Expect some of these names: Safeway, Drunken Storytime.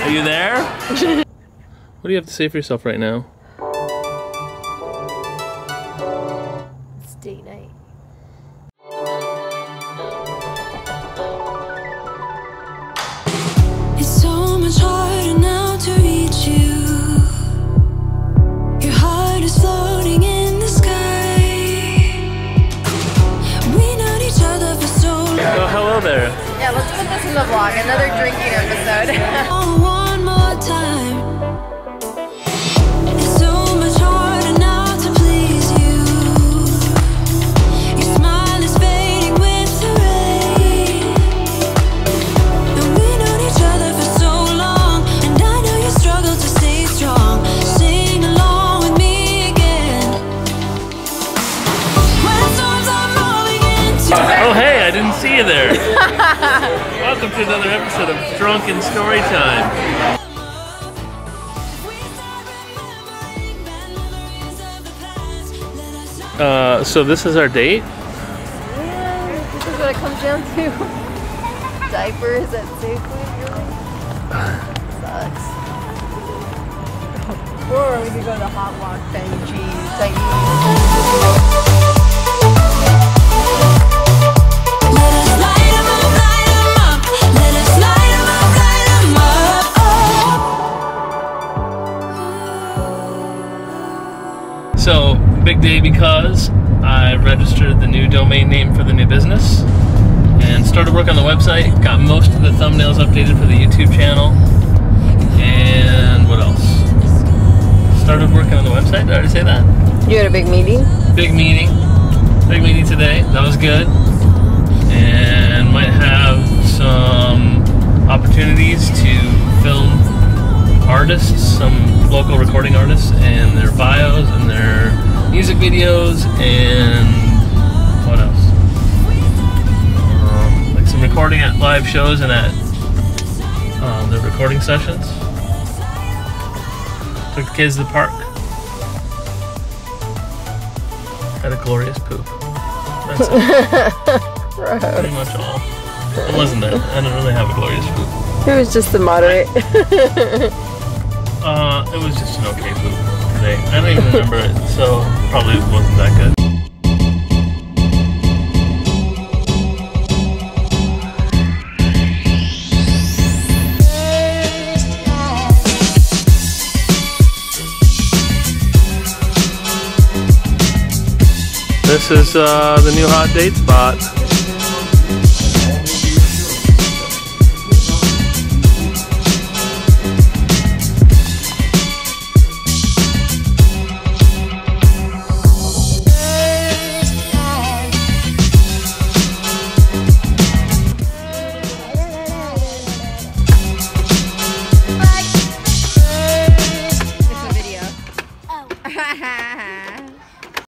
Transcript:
Are you there? What do you have to say for yourself right now? It's date night. It's so much harder now to reach you. Your heart is floating in the sky. We known each other for so long. Oh, hello there. Yeah, let's put this in the vlog. Another drinking episode. One more time. See you there. Welcome to another episode of Drunken Storytime. So this is our date? Yeah, this is what it comes down to. Diapers at Safeway. Sucks. Or we could go to Hot Walk, Ben Cheese, Titan. So, big day because I registered the new domain name for the new business and started work on the website, got most of the thumbnails updated for the YouTube channel, and what else? Started working on the website, did I already say that? You had a big meeting? Big meeting today, that was good, and might have some opportunities to film artists, some local recording artists, and their bios and their music videos, and what else? Like some recording at live shows and at the recording sessions. Took the kids to the park. Had a glorious poop. That's it. Gross. Pretty much all. It wasn't there. I didn't really have a glorious poop. It was just the moderate. It was just an okay poop today. I don't even remember it, so probably wasn't that good. This is the new hot date spot.